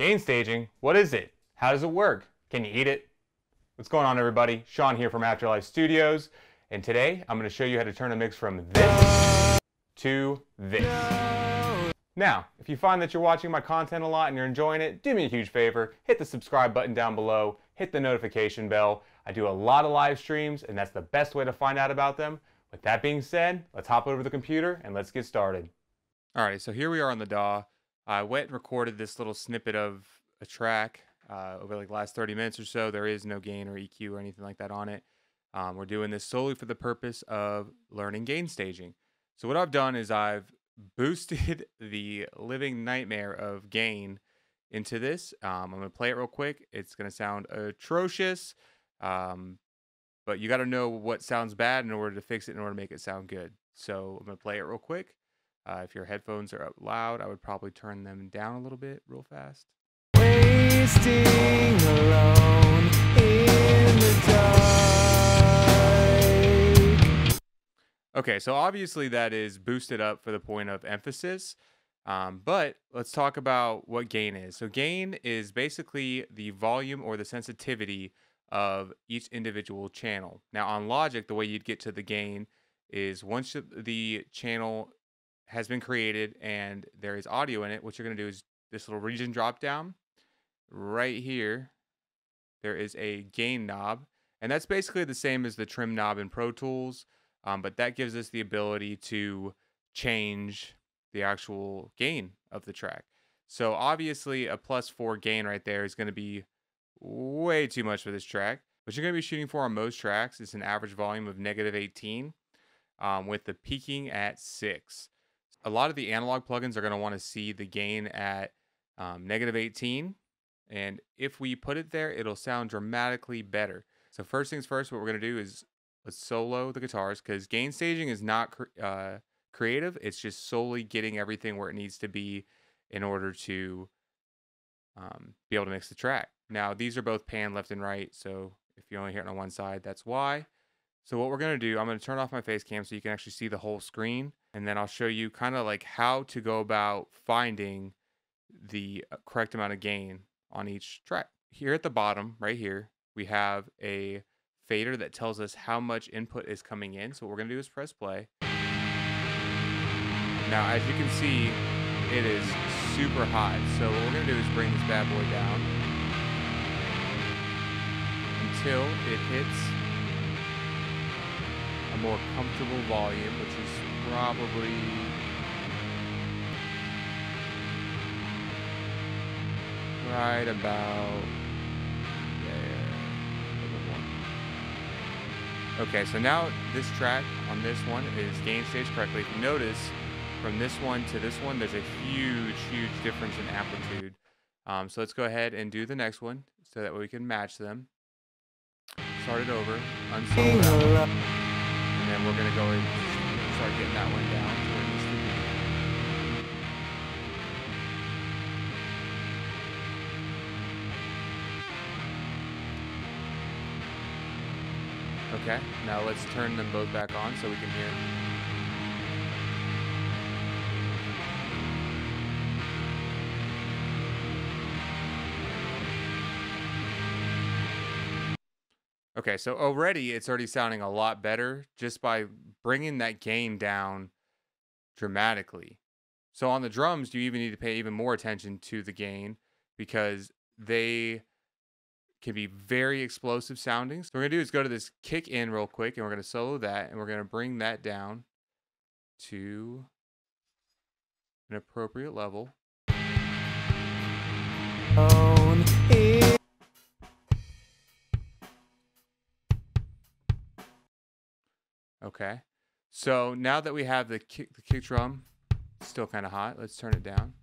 Gain staging, what is it? How does it work? Can you eat it? What's going on, everybody? Sean here from Afterlife Studios, and today I'm going to show you how to turn a mix from this to this. Now, if you find that you're watching my content a lot and you're enjoying it, do me a huge favor, hit the subscribe button down below, hit the notification bell. I do a lot of live streams, and that's the best way to find out about them. With that being said, let's hop over to the computer and let's get started. All right, so here we are on the DAW. I went and recorded this little snippet of a track over like the last 30 minutes or so. There is no gain or EQ or anything like that on it. We're doing this solely for the purpose of learning gain staging. So what I've done is I've boosted the living nightmare of gain into this. I'm going to play it real quick. It's going to sound atrocious, but you got to know what sounds bad in order to fix it, in order to make it sound good. So I'm going to play it real quick. If your headphones are up loud, I would probably turn them down a little bit real fast. Wasting alone in the dark. Okay, so obviously that is boosted up for the point of emphasis, but let's talk about what gain is. So gain is basically the volume or the sensitivity of each individual channel. Now on Logic, the way you'd get to the gain is once the channel has been created and there is audio in it, what you're going to do is this little region drop down right here. There is a gain knob, and that's basically the same as the trim knob in Pro Tools, but that gives us the ability to change the actual gain of the track. So obviously a +4 gain right there is going to be way too much for this track. What you're going to be shooting for on most tracks is an average volume of -18 with the peaking at 6. A lot of the analog plugins are going to want to see the gain at -18. And if we put it there, it'll sound dramatically better. So first things first, what we're going to do is let's solo the guitars, because gain staging is not creative. It's just solely getting everything where it needs to be in order to be able to mix the track. Now, these are both pan left and right. So if you only hear it on one side, that's why. So what we're going to do, I'm going to turn off my face cam so you can actually see the whole screen. And then I'll show you kind of like how to go about finding the correct amount of gain on each track. Here at the bottom, right here, we have a fader that tells us how much input is coming in. So what we're going to do is press play. Now, as you can see, it is super high. So what we're going to do is bring this bad boy down until it hits a more comfortable volume, which is probably right about there. Okay, so now this track on this one is gain staged correctly. If you notice, from this one to this one, there's a huge difference in amplitude. So let's go ahead and do the next one so that we can match them. Start it over, unsolo. And we're going to go and start getting that one down to where it needs to be. Okay, now let's turn them both back on so we can hear. Okay, so already it's already sounding a lot better just by bringing that gain down dramatically. So on the drums, you even need to pay even more attention to the gain, because they can be very explosive sounding. So what we're going to do is go to this kick in real quick, and we're going to solo that, and we're going to bring that down to an appropriate level. Okay, so now that we have the kick drum, it's still kind of hot. Let's turn it down.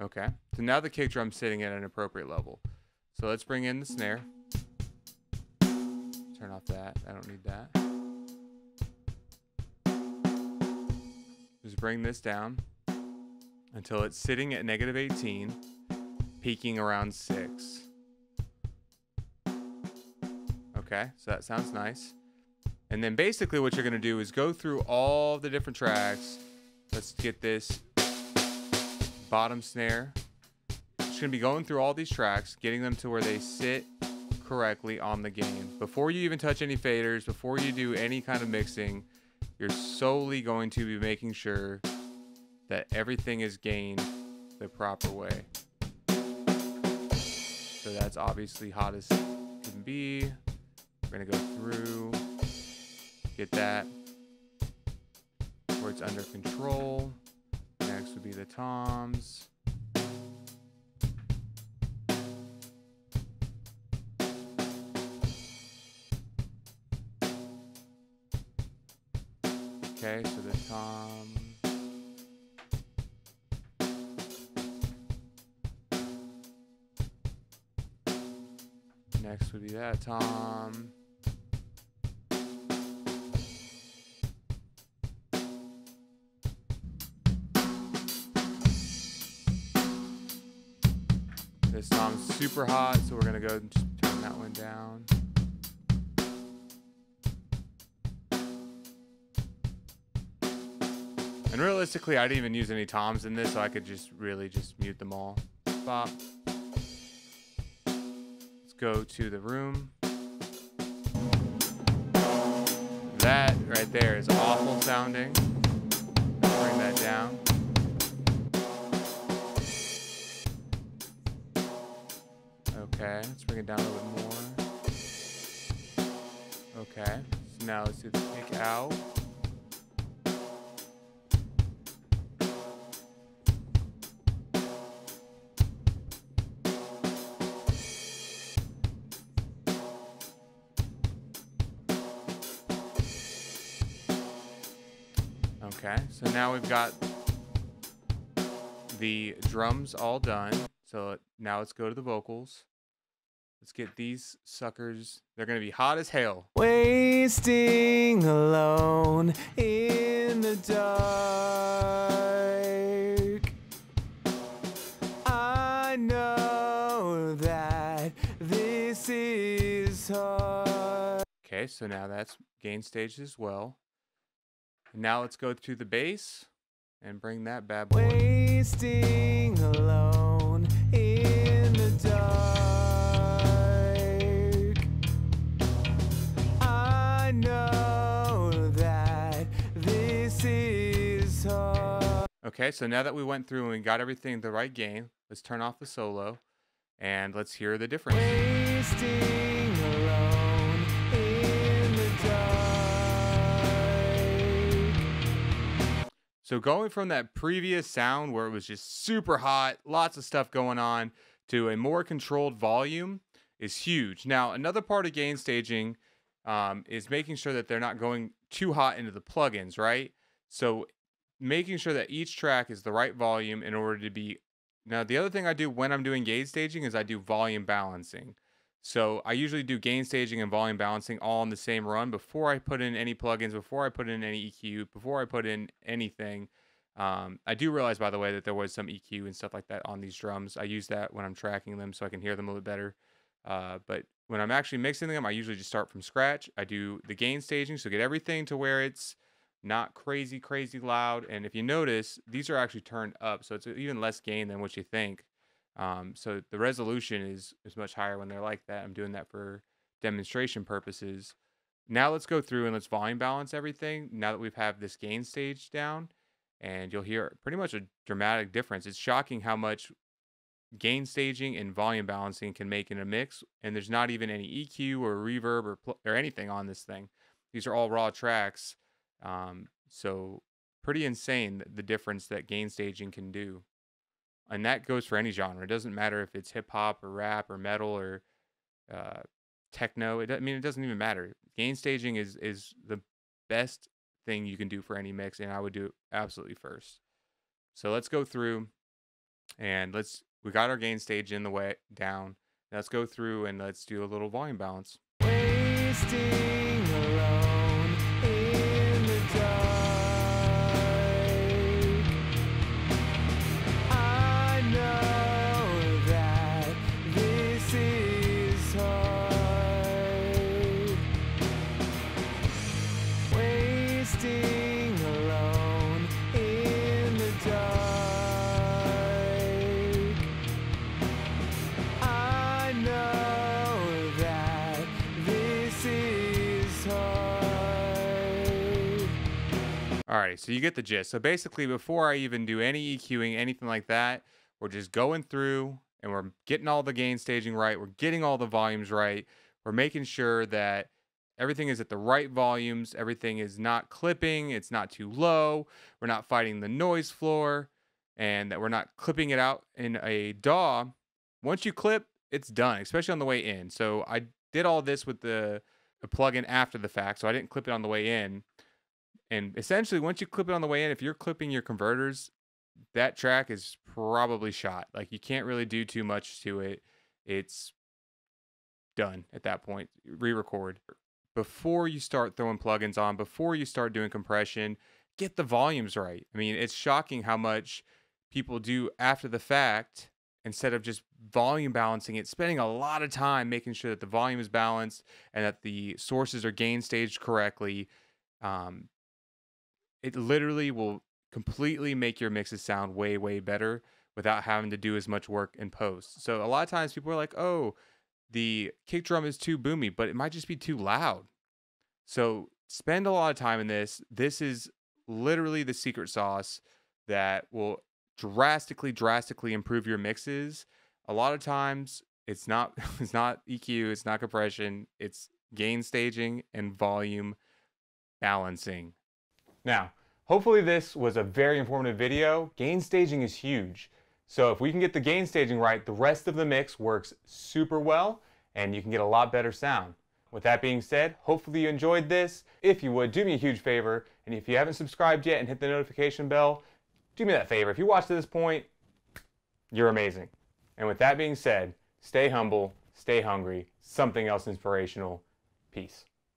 Okay, so now the kick drum's sitting at an appropriate level. So let's bring in the snare. Turn off that. I don't need that. Just bring this down until it's sitting at -18. Peaking around 6. Okay, so that sounds nice. And then basically what you're going to do is go through all the different tracks. Let's get this bottom snare. Just going to be going through all these tracks, getting them to where they sit correctly on the gain. Before you even touch any faders, before you do any kind of mixing, you're solely going to be making sure that everything is gained the proper way. So that's obviously hot as can be. We're gonna go through, get that where it's under control. Next would be the toms. Okay, so the tom. Next would be that tom. This tom's super hot, so we're gonna go and just turn that one down. And realistically, I didn't even use any toms in this, so I could just really just mute them all. Bop. Let's go to the room. That right there is awful sounding. Bring that down. Okay, let's bring it down a little bit more. Okay, so now let's do the kick out. Okay, so now we've got the drums all done. So now let's go to the vocals. Let's get these suckers. They're gonna be hot as hell. Wasting alone in the dark. I know that this is hard. Okay, so now that's gain staged as well. Now let's go to the bass and bring that bad boy. Wasting alone in the dark. I know that this is hard. Okay, so now that we went through and got everything the right gain, let's turn off the solo and let's hear the difference. Wasting alone. So going from that previous sound where it was just super hot, lots of stuff going on, to a more controlled volume is huge. Now, another part of gain staging is making sure that they're not going too hot into the plugins, right? So making sure that each track is the right volume in order to be... Now, the other thing I do when I'm doing gain staging is I do volume balancing. So I usually do gain staging and volume balancing all in the same run before I put in any plugins, before I put in any EQ, before I put in anything. I do realize, by the way, that there was some EQ and stuff like that on these drums. I use that when I'm tracking them so I can hear them a little better. But when I'm actually mixing them, I usually just start from scratch. I do the gain staging, so get everything to where it's not crazy, crazy loud. And if you notice, these are actually turned up, so it's even less gain than what you think. So the resolution is much higher when they're like that. I'm doing that for demonstration purposes. Now let's go through and let's volume balance everything. Now that we've had this gain stage down, and you'll hear pretty much a dramatic difference. It's shocking how much gain staging and volume balancing can make in a mix. And there's not even any EQ or reverb or anything on this thing. These are all raw tracks. So pretty insane the difference that gain staging can do. And that goes for any genre. It doesn't matter if it's hip hop or rap or metal or techno. I mean, it doesn't even matter. Gain staging is the best thing you can do for any mix, and I would do it absolutely first. So let's go through and we got our gain stage in the way down. Let's go through and let's do a little volume balance. Wasting alone in the dark. All right, so you get the gist. So basically, before I even do any EQing, anything like that, we're just going through and we're getting all the gain staging right. We're getting all the volumes right. We're making sure that everything is at the right volumes. Everything is not clipping. It's not too low. We're not fighting the noise floor, and that we're not clipping it out in a DAW. Once you clip, it's done, especially on the way in. So I did all this with the plugin after the fact, so I didn't clip it on the way in. And essentially, once you clip it on the way in, if you're clipping your converters, that track is probably shot. Like, you can't really do too much to it. It's done at that point. Re-record. Before you start throwing plugins on, before you start doing compression, get the volumes right. I mean, it's shocking how much people do after the fact instead of just volume balancing it, spending a lot of time making sure that the volume is balanced and that the sources are gain staged correctly. It literally will completely make your mixes sound way, way better without having to do as much work in post. So a lot of times people are like, oh, the kick drum is too boomy, but it might just be too loud. So spend a lot of time in this. This is literally the secret sauce that will drastically, drastically improve your mixes. A lot of times it's not EQ, it's not compression, it's gain staging and volume balancing. Now, hopefully this was a very informative video. Gain staging is huge. So if we can get the gain staging right, the rest of the mix works super well and you can get a lot better sound. With that being said, hopefully you enjoyed this. If you would, do me a huge favor. And if you haven't subscribed yet and hit the notification bell, do me that favor. If you watched to this point, you're amazing. And with that being said, stay humble, stay hungry, something else inspirational. Peace.